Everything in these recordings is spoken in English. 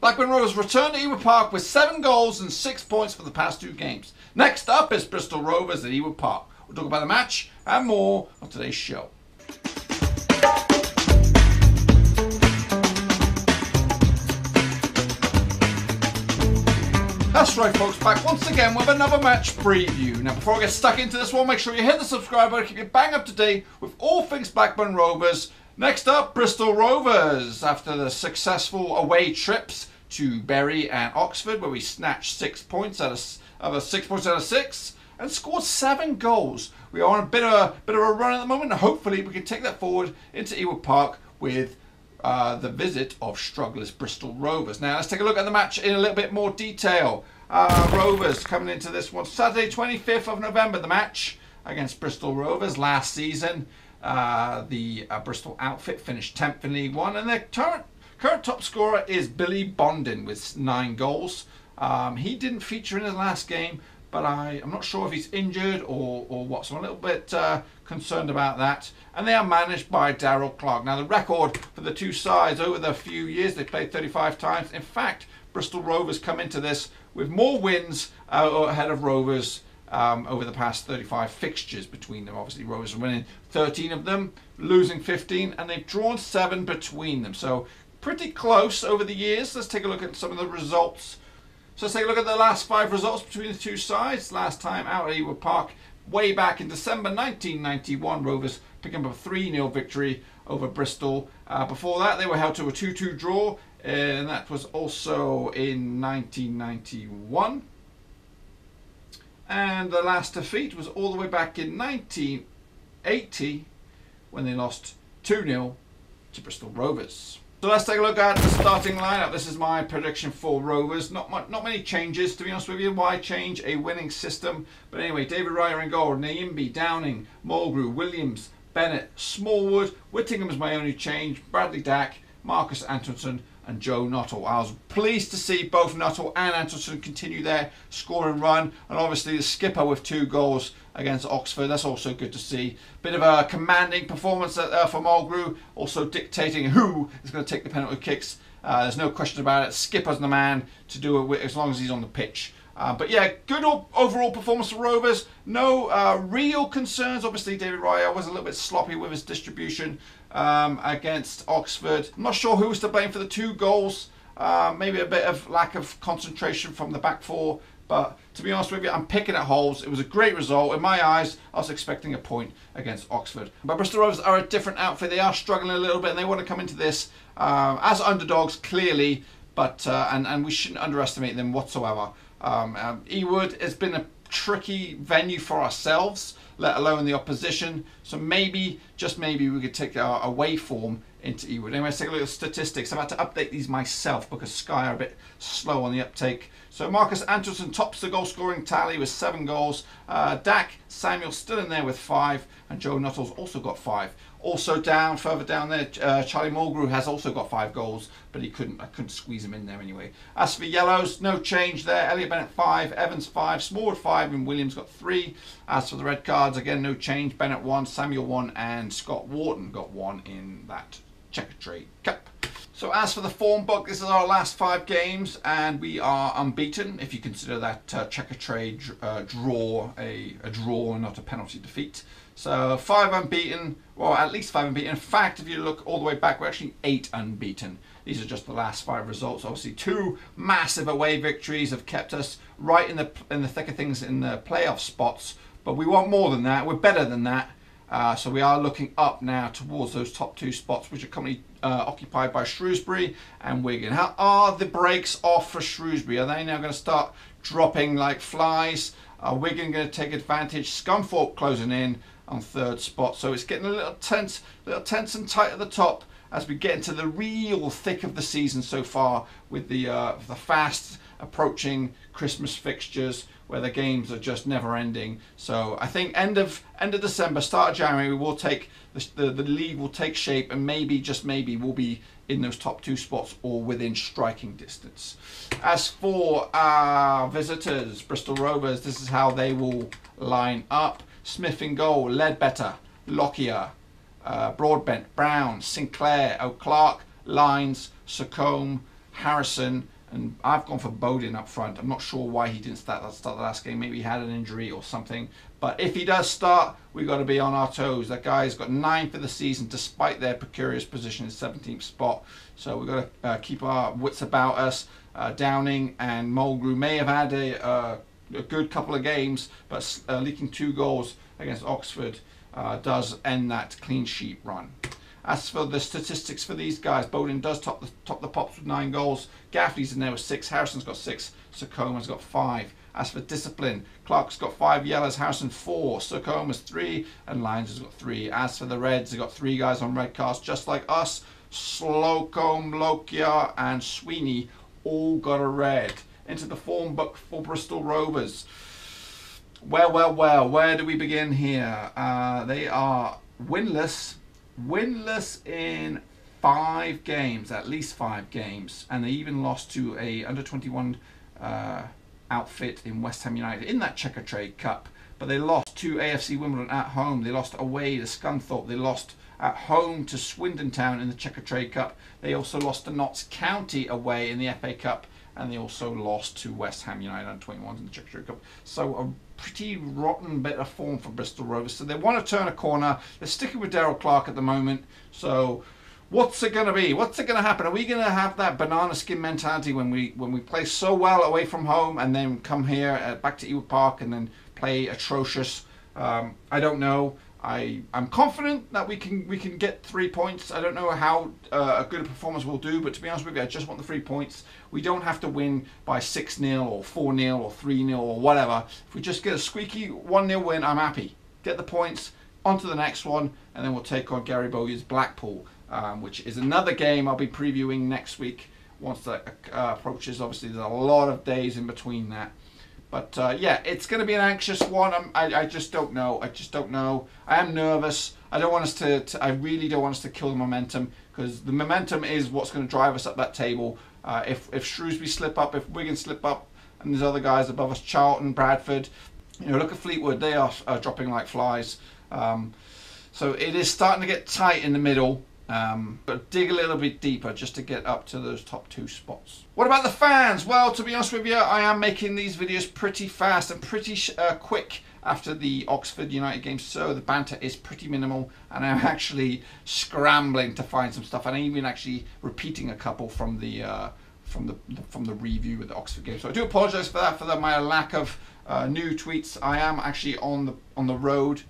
Blackburn Rovers returned to Ewood Park with 7 goals and 6 points for the past 2 games. Next up is Bristol Rovers at Ewood Park. We'll talk about the match and more on today's show. That's right folks, back once again with another match preview. Now before I get stuck into this one, make sure you hit the subscribe button to keep you bang up to date with all things Blackburn Rovers. Next up, Bristol Rovers. After the successful away trips to Bury and Oxford, where we snatched 6 points out of six and scored 7 goals. We are on a bit of a run at the moment, and hopefully we can take that forward into Ewood Park with the visit of strugglers Bristol Rovers. Now let's take a look at the match in a little bit more detail. Rovers coming into this one Saturday 25th of November. The match against Bristol Rovers last season. The Bristol outfit finished 10th in League One, and their current top scorer is Billy Bodin with 9 goals. He didn't feature in his last game, but I'm not sure if he's injured or what, so I'm a little bit concerned about that. And they are managed by Darrell Clarke. Now the record for the two sides over the few years, they played 35 times. In fact, Bristol Rovers come into this with more wins ahead of Rovers over the past 35 fixtures between them. Obviously Rovers are winning 13 of them, losing 15, and they've drawn 7 between them. So pretty close over the years. Let's take a look at some of the results. So let's take a look at the last 5 results between the two sides. Last time out at Ewood Park, way back in December 1991, Rovers picking up a 3-0 victory over Bristol. Before that, they were held to a 2-2 draw, and that was also in 1991. And the last defeat was all the way back in 1980, when they lost 2-0 to Bristol Rovers. So let's take a look at the starting lineup. This is my prediction for Rovers. Not many changes, to be honest with you. Why change a winning system? But anyway, David Ryder in goal, Naimbi, Downing, Mulgrew, Williams, Bennett, Smallwood, Whittingham is my only change, Bradley Dack, Marcus Antonsson, and Joe Nuttall. I was pleased to see both Nuttall and Antonsson continue their score and run, and obviously the skipper with 2 goals against Oxford. That's also good to see. Bit of a commanding performance from Mulgrew, also dictating who is going to take the penalty kicks. There's no question about it. Skipper's the man to do it with, as long as he's on the pitch. But yeah, good overall performance for Rovers. No real concerns. Obviously, David Raya was a little bit sloppy with his distribution against Oxford. I'm not sure who was to blame for the 2 goals. Maybe a bit of lack of concentration from the back four. But to be honest with you, I'm picking at holes. It was a great result. In my eyes, I was expecting a point against Oxford. But Bristol Rovers are a different outfit. They are struggling a little bit, and they want to come into this as underdogs, clearly. But and we shouldn't underestimate them whatsoever. Ewood has been a tricky venue for ourselves, let alone the opposition. So maybe, just maybe, we could take our away form into Ewood. Anyway, let's take a look at the statistics. I've had to update these myself because Sky are a bit slow on the uptake. So Marcus Antonsson tops the goal scoring tally with 7 goals. Dak, Samuel still in there with 5, and Joe Nuttall's also got 5. Also down, further down there, Charlie Mulgrew has also got 5 goals, but I couldn't squeeze him in there anyway. As for yellows, no change there. Elliot Bennett 5, Evans 5, Smallwood 5, and Williams got 3. As for the red cards, again no change. Bennett 1, Samuel 1, and Scott Wharton got 1 in that Checkatrade Cup. So as for the form book, this is our last 5 games, and we are unbeaten. If you consider that Checkatrade draw a draw and not a penalty defeat. So 5 unbeaten, well at least 5 unbeaten. In fact, if you look all the way back, we're actually 8 unbeaten. These are just the last 5 results. Obviously, 2 massive away victories have kept us right in the thick of things in the playoff spots. But we want more than that. We're better than that. So we are looking up now towards those top 2 spots, which are currently occupied by Shrewsbury and Wigan. How are the breaks off for Shrewsbury? Are they now going to start dropping like flies? Are Wigan going to take advantage? Scunthorpe closing in on 3rd spot. So it's getting a little tense and tight at the top as we get into the real thick of the season so far, with the fast approaching Christmas fixtures, where the games are just never ending. So I think end of December, start of January, we'll take the league will take shape, and maybe, just maybe, we'll be in those top 2 spots or within striking distance. As for our visitors, Bristol Rovers, this is how they will line up. Smith in goal, Ledbetter, Lockyer, Broadbent, Brown, Sinclair, O'Clark, Lines, Sacombe, Harrison, and I've gone for Bodin up front. I'm not sure why he didn't start the last game. Maybe he had an injury or something. But if he does start, we've got to be on our toes. That guy's got 9 for the season, despite their precarious position in 17th spot. So we've got to keep our wits about us. Downing and Mulgrew may have had a good couple of games, but leaking 2 goals against Oxford does end that clean sheet run. As for the statistics for these guys, Bodin does top the pops with 9 goals. Gaffney's in there with 6. Harrison's got 6. Sokoma's got 5. As for discipline, Clarke's got 5 yellows. Harrison 4. Sokoma's 3. And Lyons has got 3. As for the Reds, they've got 3 guys on red cards, just like us. Slocombe, Lockyer, and Sweeney all got a red. Into the form book for Bristol Rovers. Well, where do we begin here? They are winless. Winless in 5 games, at least 5 games, and they even lost to a under-21 outfit in West Ham United in that Checkatrade Cup. But they lost to AFC Wimbledon at home. They lost away to Scunthorpe. They lost at home to Swindon Town in the Checkatrade Cup. They also lost to Notts County away in the FA Cup, and they also lost to West Ham United under-21s in the Checkatrade Cup. So a pretty rotten bit of form for Bristol Rovers. So they want to turn a corner. They're sticking with Darrell Clarke at the moment. So what's it going to be? What's it going to happen? Are we going to have that banana skin mentality when we play so well away from home and then come here back to Ewood Park and then play atrocious? I don't know. I'm confident that we can get 3 points. I don't know how a good performance will do, but to be honest with you, I just want the 3 points. We don't have to win by 6-0 or 4-0 or 3-0 or whatever. If we just get a squeaky 1-0 win, I'm happy. Get the points, on to the next one, and then we'll take on Gary Bowyer's Blackpool, which is another game I'll be previewing next week once that approaches. Obviously, there's a lot of days in between that. But yeah, it's going to be an anxious one. I just don't know. I just don't know. I am nervous. I don't want us to I really don't want us to kill the momentum, because the momentum is what's going to drive us up that table. If Shrewsbury slip up, if Wigan slip up, and there's other guys above us, Charlton, Bradford, you know, look at Fleetwood. They are dropping like flies. So it is starting to get tight in the middle. But dig a little bit deeper just to get up to those top 2 spots. What about the fans? Well, to be honest with you, I am making these videos pretty fast and pretty quick after the Oxford United game, so the banter is pretty minimal, and I'm actually scrambling to find some stuff, and I'm even actually repeating a couple from the review of the Oxford game. So I do apologise for that, my lack of new tweets. I am actually on the road.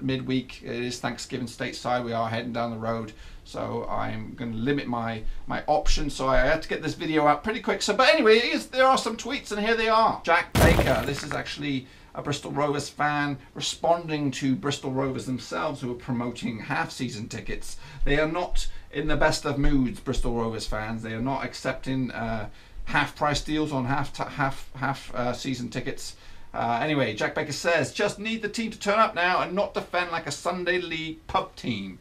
Midweek, it is Thanksgiving stateside. We are heading down the road, so I'm going to limit my options. So I had to get this video out pretty quick. So, but anyway, there are some tweets, and here they are. Jack Baker. This is actually a Bristol Rovers fan responding to Bristol Rovers themselves, who are promoting half-season tickets. They are not in the best of moods, Bristol Rovers fans. They are not accepting half-price deals on half-season tickets. Anyway, Jack Baker says, just need the team to turn up now and not defend like a Sunday league pub team.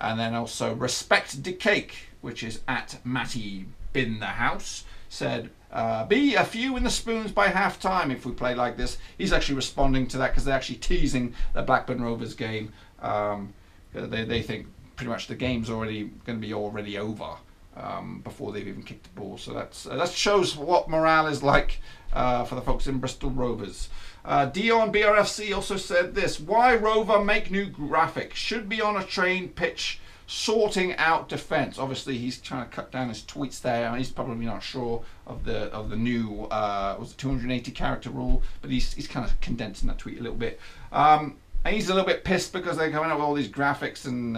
And then also Respect De Cake, which is at Matty Bin the House, said, be a few in the spoons by half time if we play like this. He's actually responding to that because they're actually teasing the Blackburn Rovers game. They think pretty much the game's already going to be over. Before they've even kicked the ball. So that shows what morale is like for the folks in Bristol Rovers. Dion BRFC also said this, why Rover make new graphic? Should be on a train pitch sorting out defence. Obviously he's trying to cut down his tweets there, and he's probably not sure of the new was it 280 character rule, but he's kind of condensing that tweet a little bit. And he's a little bit pissed because they're coming up with all these graphics, and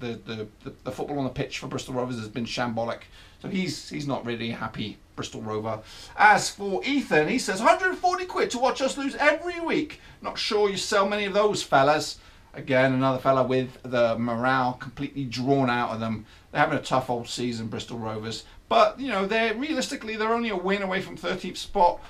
the football on the pitch for Bristol Rovers has been shambolic. So he's not really happy, Bristol Rover. As for Ethan, he says, 140 quid to watch us lose every week. Not sure you sell many of those fellas. Again, another fella with the morale completely drawn out of them. They're having a tough old season, Bristol Rovers. But, you know, realistically, they're only a win away from 13th spot.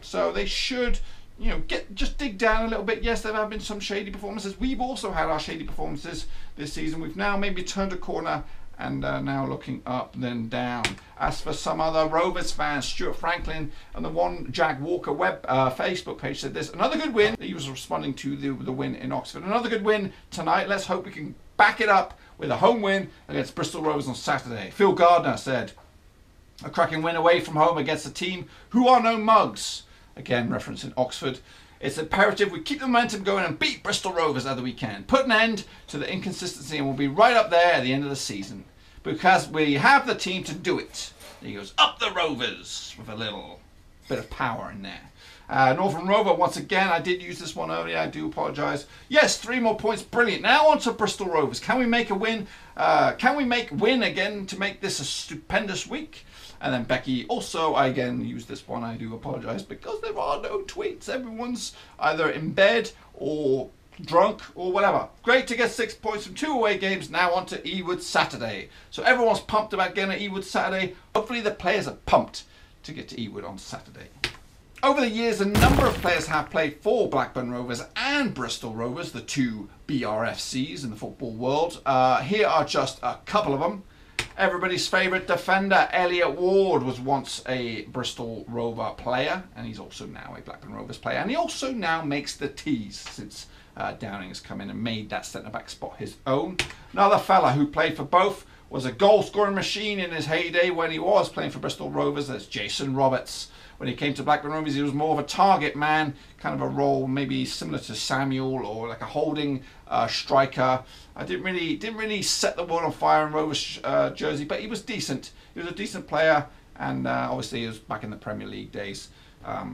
So they should... You know, just dig down a little bit. Yes, there have been some shady performances. We've also had our shady performances this season. We've now maybe turned a corner and are now looking up, then down. As for some other Rovers fans, Stuart Franklin and the One Jack Walker web Facebook page said this. Another good win. He was responding to the win in Oxford. Another good win tonight. Let's hope we can back it up with a home win against Bristol Rovers on Saturday. Phil Gardner said, "A cracking win away from home against a team who are no mugs." Again, referencing Oxford. "It's imperative we keep the momentum going and beat Bristol Rovers at the weekend. Put an end to the inconsistency and we'll be right up there at the end of the season. Because we have the team to do it." He goes, "Up the Rovers," with a little bit of power in there. Northern Rover, once again, I did use this one earlier, I do apologise. Yes, 3 more points, brilliant. Now on to Bristol Rovers. Can we make a win? Can we make win again to make this a stupendous week? And then Becky also, I again use this one, I do apologise, because there are no tweets. Everyone's either in bed or drunk or whatever. Great to get 6 points from 2 away games. Now on to Ewood Saturday. So everyone's pumped about getting an Ewood Saturday. Hopefully the players are pumped to get to Ewood on Saturday. Over the years, a number of players have played for Blackburn Rovers and Bristol Rovers, the two BRFCs in the football world. Here are just a couple of them. Everybody's favourite defender, Elliot Ward, was once a Bristol Rover player, and he's also now a Blackburn Rovers player. And he also now makes the tees since Downing has come in and made that centre-back spot his own. Another fella who played for both, was a goal-scoring machine in his heyday when he was playing for Bristol Rovers, that's Jason Roberts. When he came to Blackburn Rovers, he was more of a target man, kind of a role maybe similar to Samuel or like a holding striker. I didn't really set the world on fire in Rovers jersey, but he was decent. He was a decent player, and obviously he was back in the Premier League days.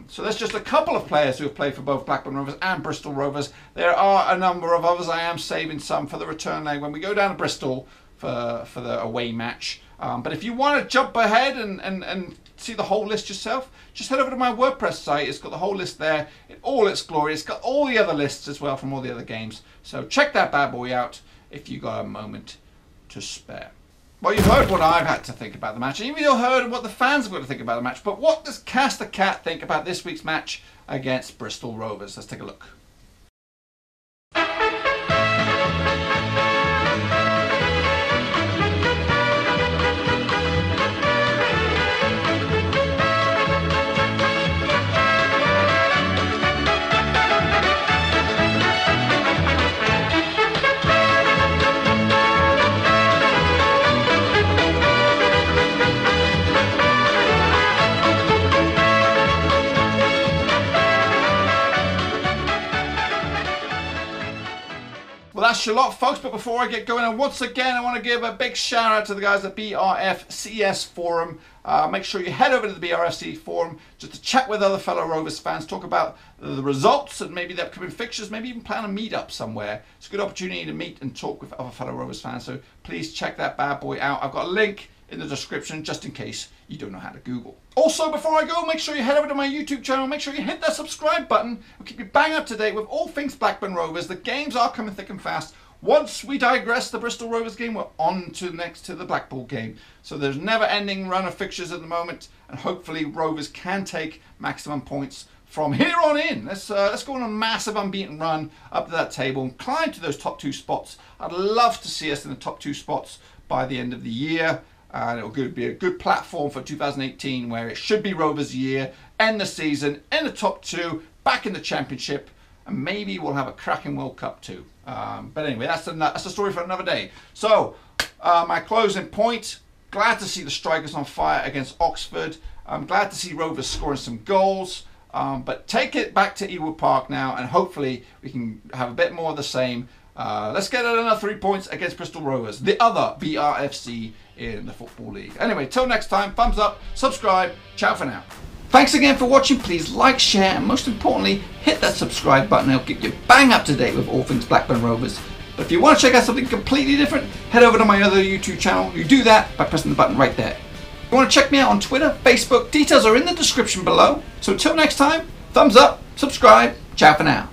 So that's just a couple of players who have played for both Blackburn Rovers and Bristol Rovers. There are a number of others. I am saving some for the return leg when we go down to Bristol for the away match. But if you want to jump ahead and see the whole list yourself, just head over to my WordPress site. It's got the whole list there in all its glory. It's got all the other lists as well from all the other games. So check that bad boy out if you got a moment to spare. Well, you've heard what I've had to think about the match. Even you've heard what the fans have got to think about the match. But what does Cast the Cat think about this week's match against Bristol Rovers? Let's take a look. That's your lot, folks, but before I get going, and once again, I want to give a big shout out to the guys at BRFCS Forum. Make sure you head over to the BRFC Forum just to chat with other fellow Rovers fans, talk about the results and maybe the upcoming fixtures, maybe even plan a meet up somewhere. It's a good opportunity to meet and talk with other fellow Rovers fans, so please check that bad boy out. I've got a link in the description just in case you don't know how to Google. Also, before I go, make sure you head over to my YouTube channel, make sure you hit that subscribe button. We'll keep you bang up to date with all things Blackburn Rovers. The games are coming thick and fast. Once we digress the Bristol Rovers game, we're on to next to the Blackpool game. So there's never ending run of fixtures at the moment, and hopefully Rovers can take maximum points from here on in. Let's go on a massive unbeaten run up to that table and climb to those top 2 spots. I'd love to see us in the top 2 spots by the end of the year. And it will be a good platform for 2018 where it should be Rovers' year, end the season, in the top 2, back in the championship, and maybe we'll have a cracking World Cup too. But anyway, that's a story for another day. So, my closing point, glad to see the strikers on fire against Oxford. I'm glad to see Rovers scoring some goals. But take it back to Ewood Park now, and hopefully we can have a bit more of the same. Let's get another 3 points against Bristol Rovers, the other BRFC in the Football League. Anyway, till next time, thumbs up, subscribe, ciao for now. Thanks again for watching. Please like, share, and most importantly, hit that subscribe button. It'll keep you bang up to date with all things Blackburn Rovers. But if you want to check out something completely different, head over to my other YouTube channel. You do that by pressing the button right there. If you want to check me out on Twitter, Facebook, details are in the description below. So until next time, thumbs up, subscribe, ciao for now.